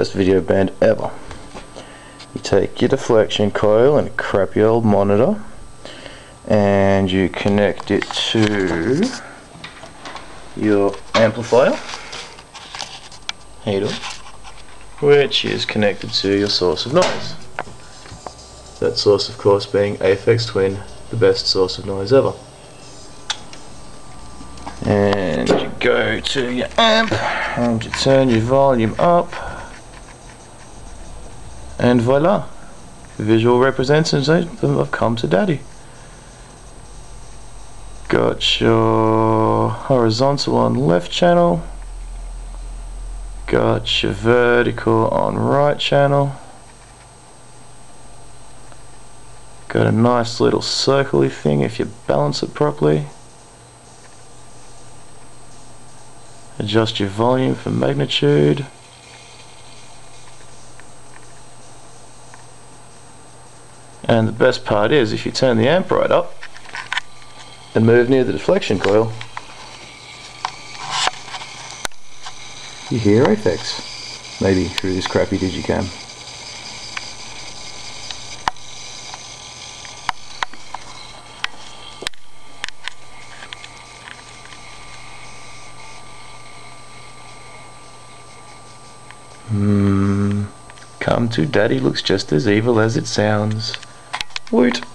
first video band ever. You take your deflection coil and a crappy old monitor and you connect it to your amplifier. How you doing? Which is connected to your source of noise. That source, of course, being Aphex Twin, the best source of noise ever. And you go to your amp and you turn your volume up, and voila, the visual representation of Come to Daddy. Got your horizontal on left channel, got your vertical on right channel, got a nice little circly thing if you balance it properly. Adjust your volume for magnitude. And the best part is, if you turn the amp right up and move near the deflection coil, you hear Aphex, maybe through this crappy Digicam. Come to Daddy looks just as evil as it sounds. Woot!